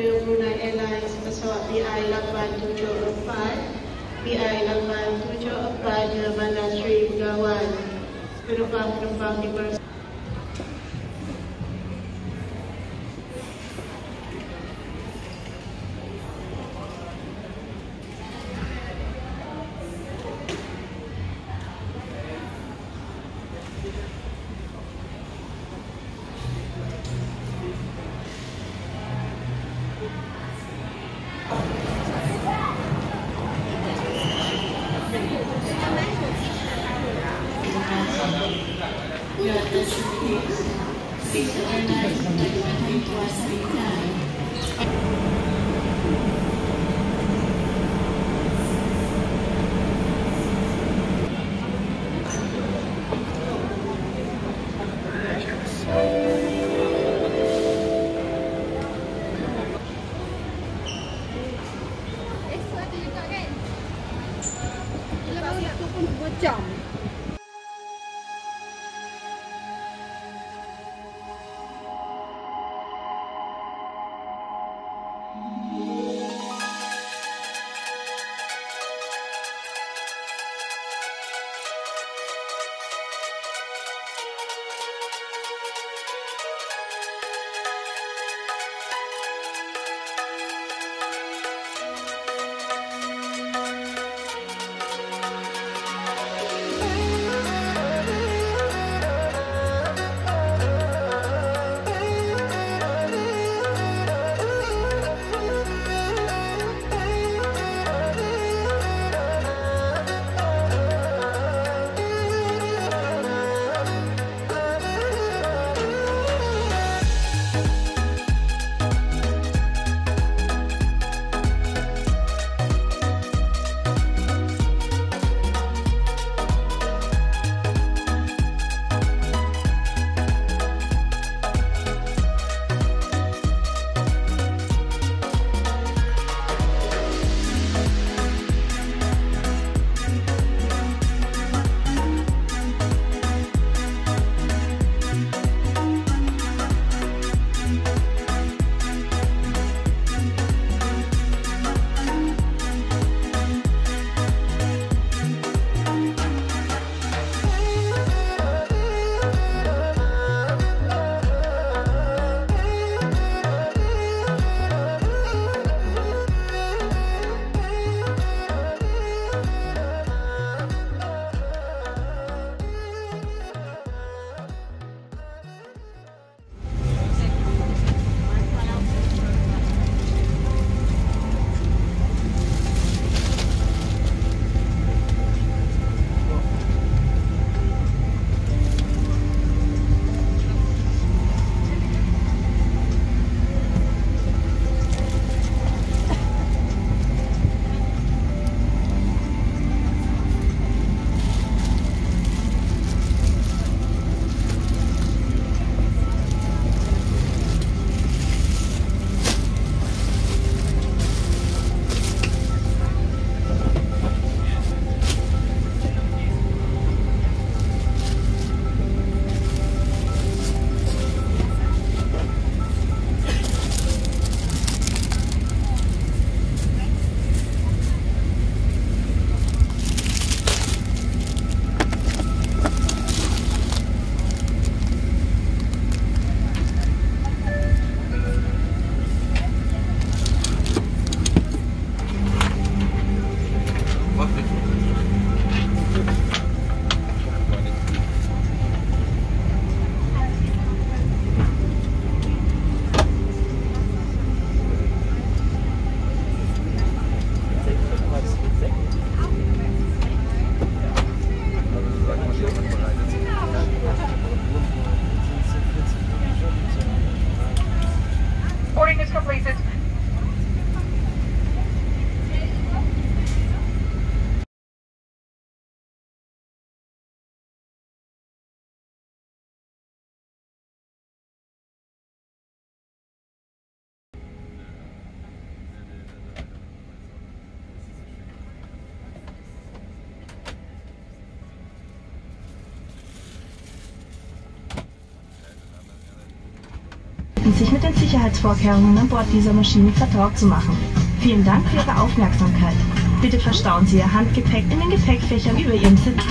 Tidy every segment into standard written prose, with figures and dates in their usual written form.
Airways Brunei Airlines pesawat BI 874 ke Bandar Seri Begawan. Penumpang-penumpang dipersilakan. und sich mit den Sicherheitsvorkehrungen an Bord dieser Maschine vertraut zu machen. Vielen Dank für Ihre Aufmerksamkeit. Bitte verstauen Sie Ihr Handgepäck in den Gepäckfächern über Ihrem Sitz.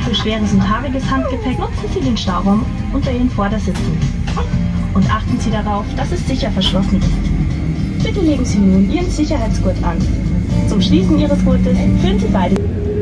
Für schweres und haariges Handgepäck nutzen Sie den Stauraum unter Ihren Vordersitzen. Und achten Sie darauf, dass es sicher verschlossen ist. Bitte legen Sie nun Ihren Sicherheitsgurt an. Zum Schließen Ihres Gurtes führen Sie beide...